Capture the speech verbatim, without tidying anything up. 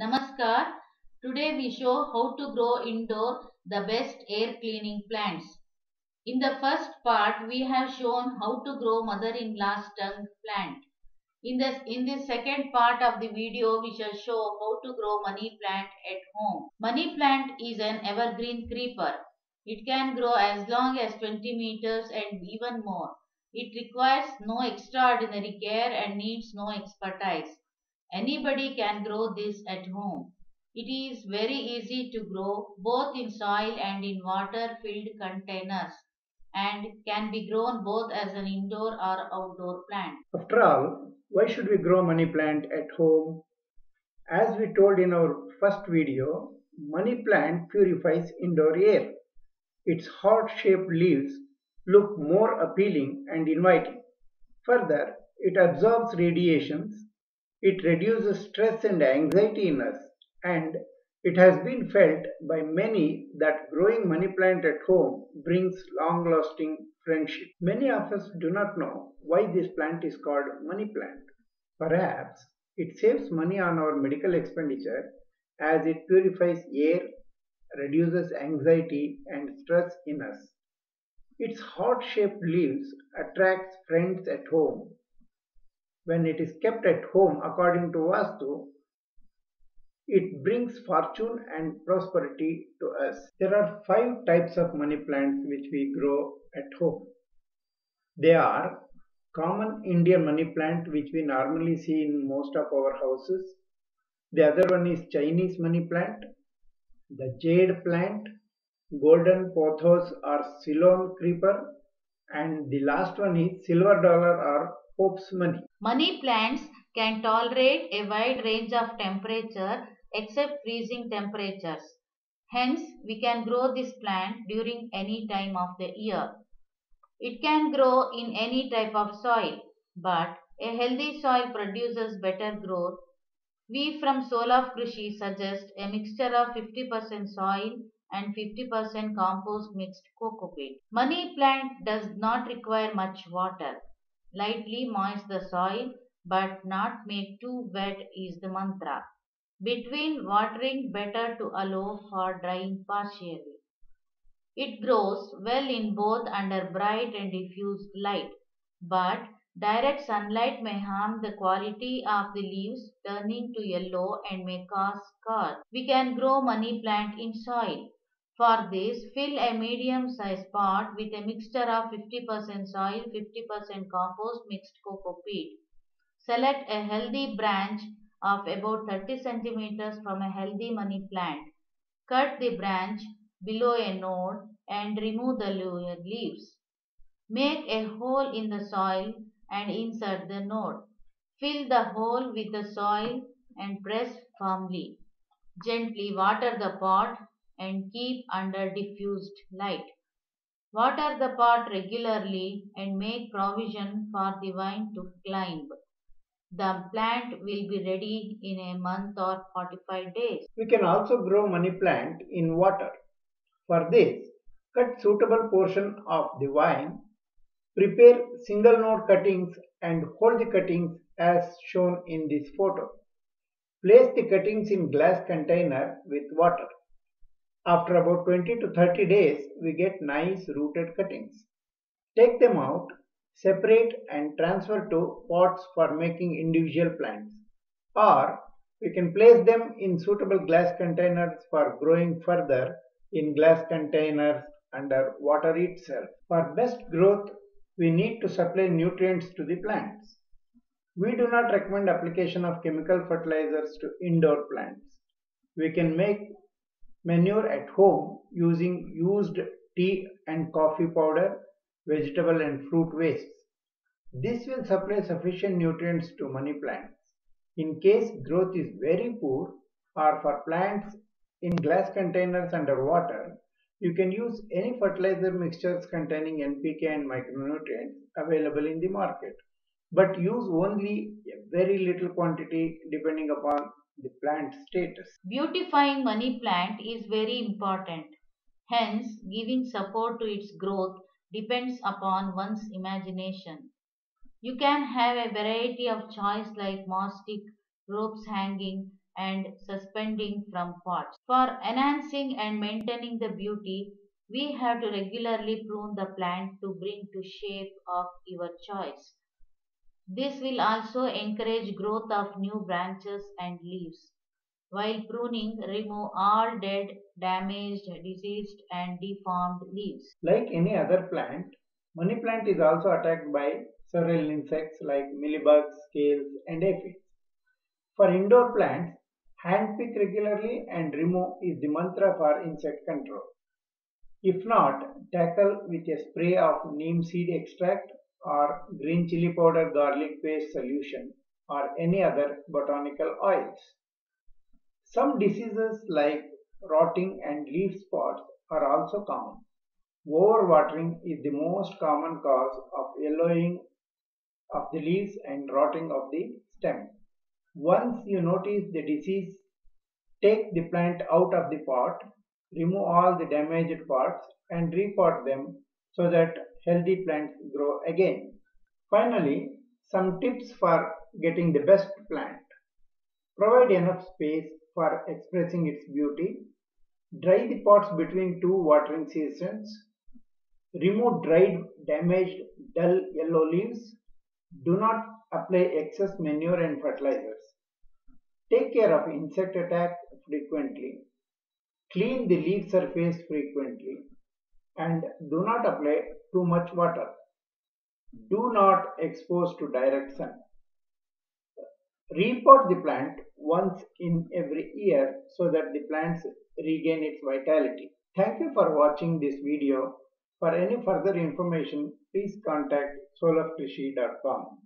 Namaskar. Today we show how to grow indoor the best air cleaning plants. In the first part we have shown how to grow mother-in-law's tongue plant. In this in the second part of the video we shall show how to grow money plant at home. Money plant is an evergreen creeper. It can grow as long as twenty meters and even more. It requires no extraordinary care and needs no expertise. Anybody can grow this at home. It is very easy to grow both in soil and in water-filled containers and can be grown both as an indoor or outdoor plant. After all, why should we grow money plant at home? As we told in our first video, money plant purifies indoor air. Its heart-shaped leaves look more appealing and inviting. Further, it absorbs radiations. It reduces stress and anxiety in us, and it has been felt by many that growing money plant at home brings long-lasting friendship. Many of us do not know why this plant is called money plant. Perhaps it saves money on our medical expenditure as it purifies air, reduces anxiety and stress in us. Its heart-shaped leaves attracts friends at home. When it is kept at home according to Vastu, it brings fortune and prosperity to us. There are five types of money plants which we grow at home. They are common Indian money plant, which we normally see in most of our houses. The other one is Chinese money plant, the jade plant, golden pothos or Ceylon creeper, and the last one is silver dollar or Hope's money. Money plants can tolerate a wide range of temperature except freezing temperatures. Hence, we can grow this plant during any time of the year. It can grow in any type of soil, but a healthy soil produces better growth. We from Soul of Krishi suggest a mixture of fifty percent soil and fifty percent compost mixed coco peat. Money plant does not require much water. Lightly moist the soil, but not make too wet is the mantra. Between watering, better to allow for drying partially. It grows well in both under bright and diffused light, but direct sunlight may harm the quality of the leaves, turning to yellow and may cause scars. We can grow money plant in soil. For this, fill a medium-sized pot with a mixture of fifty percent soil, fifty percent compost mixed coco peat. Select a healthy branch of about thirty centimeters from a healthy money plant. Cut the branch below a node and remove the leaves. Make a hole in the soil and insert the node. Fill the hole with the soil and press firmly. Gently water the pot and keep under diffused light. Water the pot regularly and make provision for the vine to climb. The plant will be ready in a month or forty-five days. We can also grow money plant in water. For this, cut suitable portion of the vine, prepare single node cuttings and hold the cuttings as shown in this photo. Place the cuttings in glass container with water. After about twenty to thirty days, we get nice rooted cuttings. Take them out, separate and transfer to pots for making individual plants. Or we can place them in suitable glass containers for growing further in glass containers under water itself. For best growth, we need to supply nutrients to the plants. We do not recommend application of chemical fertilizers to indoor plants. We can make manure at home using used tea and coffee powder, vegetable and fruit wastes. This will supply sufficient nutrients to money plants. In case growth is very poor or for plants in glass containers under water, you can use any fertilizer mixtures containing N P K and micronutrients available in the market, but use only a very little quantity depending upon the plant status. Beautifying money plant is very important. Hence, giving support to its growth depends upon one's imagination. You can have a variety of choice like mastic, ropes hanging, and suspending from pots. For enhancing and maintaining the beauty, we have to regularly prune the plant to bring to shape of your choice. This will also encourage growth of new branches and leaves. While pruning, remove all dead, damaged, diseased and deformed leaves. Like any other plant, money plant is also attacked by several insects like millibugs, scales and aphids. For indoor plants, hand pick regularly and remove is the mantra for insect control. If not, tackle with a spray of neem seed extract or green chili powder garlic paste solution or any other botanical oils. Some diseases like rotting and leaf spots are also common. Overwatering is the most common cause of yellowing of the leaves and rotting of the stem. Once you notice the disease, take the plant out of the pot, remove all the damaged parts and repot them so that healthy plants grow again. Finally, some tips for getting the best plant. Provide enough space for expressing its beauty. Dry the pots between two watering seasons. Remove dried, damaged, dull yellow leaves. Do not apply excess manure and fertilizers. Take care of insect attack frequently. Clean the leaf surface frequently and do not apply too much water. Do not expose to direct sun. Repot the plant once in every year so that the plants regain its vitality. Thank you for watching this video. For any further information, please contact soul of krishi dot com.